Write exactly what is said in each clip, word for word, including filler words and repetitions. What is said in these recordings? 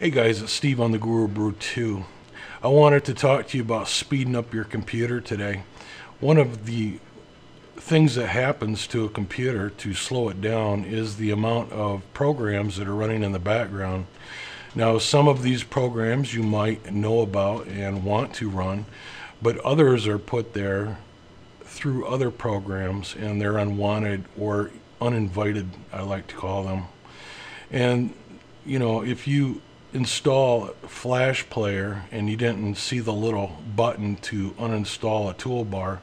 Hey guys, it's Steve on the Guru Brew two. I wanted to talk to you about speeding up your computer today. One of the things that happens to a computer to slow it down is the amount of programs that are running in the background. Now, some of these programs you might know about and want to run, but others are put there through other programs and they're unwanted or uninvited, I like to call them. And you know, if you install Flash Player and you didn't see the little button to uninstall a toolbar,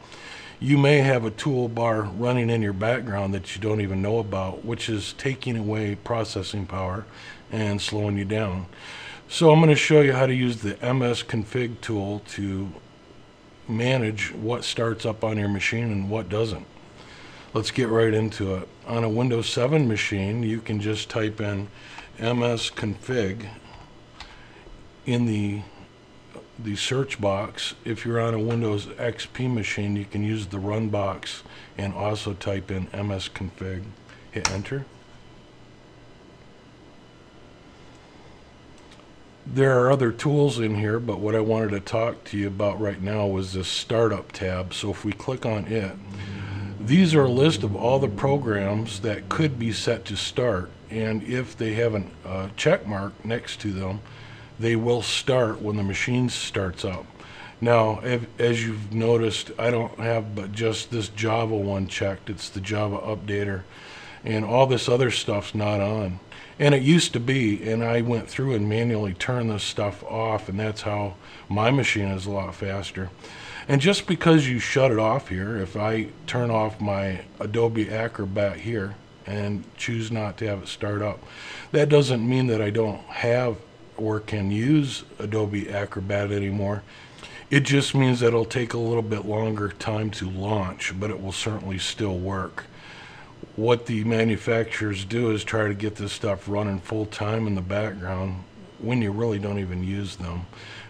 you may have a toolbar running in your background that you don't even know about, which is taking away processing power and slowing you down. So I'm going to show you how to use the M S config tool to manage what starts up on your machine and what doesn't. Let's get right into it. On a Windows seven machine, you can just type in M S config in the the search box. If you're on a Windows X P machine, you can use the run box and also type in M S config. Hit enter. There are other tools in here, but what I wanted to talk to you about right now was this startup tab. So if we click on it, these are a list of all the programs that could be set to start, and if they have a uh, check mark next to them, they will start when the machine starts up. Now, as you've noticed, I don't have but just this Java one checked. It's the Java updater, and all this other stuff's not on. And it used to be, and I went through and manually turned this stuff off, and that's how my machine is a lot faster. And just because you shut it off here, if I turn off my Adobe Acrobat here and choose not to have it start up, that doesn't mean that I don't have or can use Adobe Acrobat anymore. It just means that it'll take a little bit longer time to launch, but it will certainly still work. What the manufacturers do is try to get this stuff running full time in the background when you really don't even use them.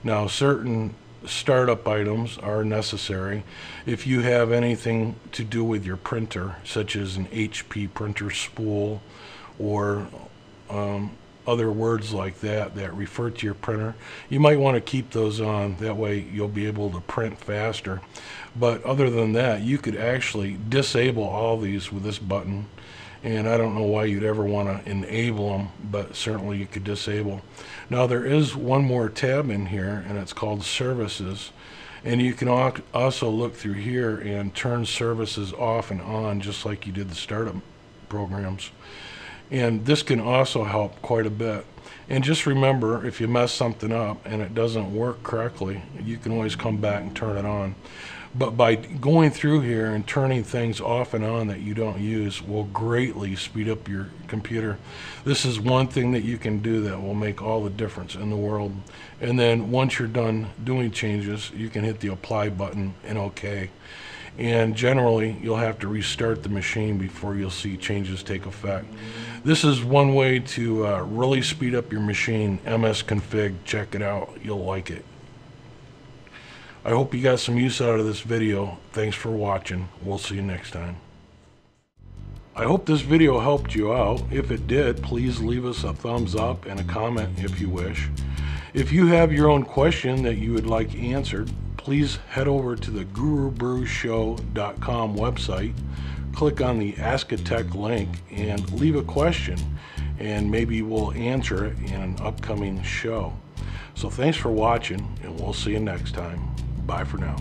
Now, certain startup items are necessary. If you have anything to do with your printer, such as an H P printer spool or um, other words like that that refer to your printer, you might want to keep those on. That way you'll be able to print faster. But other than that, you could actually disable all these with this button, and I don't know why you'd ever want to enable them, but certainly you could disable. Now, there is one more tab in here, and it's called Services, and you can also look through here and turn services off and on, just like you did the startup programs. And this can also help quite a bit. And just remember, if you mess something up and it doesn't work correctly, you can always come back and turn it on. But by going through here and turning things off and on that you don't use will greatly speed up your computer. This is one thing that you can do that will make all the difference in the world. And then once you're done doing changes, you can hit the apply button and OK. And generally, you'll have to restart the machine before you'll see changes take effect. This is one way to uh, really speed up your machine. M S config, check it out. You'll like it. I hope you got some use out of this video. Thanks for watching. We'll see you next time. I hope this video helped you out. If it did, please leave us a thumbs up and a comment if you wish. If you have your own question that you would like answered, please head over to the guru brew show dot com website, click on the Ask a Tech link, and leave a question, and maybe we'll answer it in an upcoming show. So thanks for watching, and we'll see you next time. Bye for now.